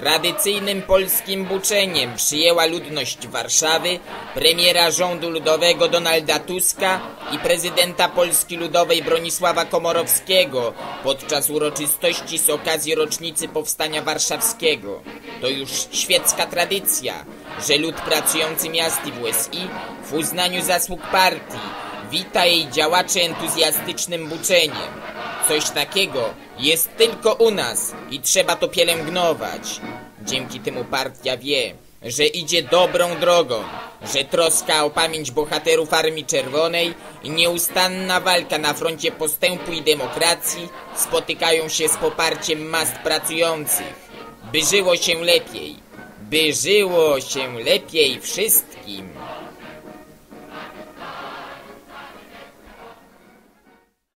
Tradycyjnym polskim buczeniem przyjęła ludność Warszawy premiera rządu ludowego Donalda Tuska i prezydenta Polski Ludowej Bronisława Komorowskiego podczas uroczystości z okazji rocznicy Powstania Warszawskiego. To już świecka tradycja, że lud pracujący miast i WSI w uznaniu zasług partii wita jej działaczy entuzjastycznym buczeniem. Coś takiego jest tylko u nas i trzeba to pielęgnować. Dzięki temu partia wie, że idzie dobrą drogą, że troska o pamięć bohaterów Armii Czerwonej i nieustanna walka na froncie postępu i demokracji spotykają się z poparciem mas pracujących. By żyło się lepiej wszystkim.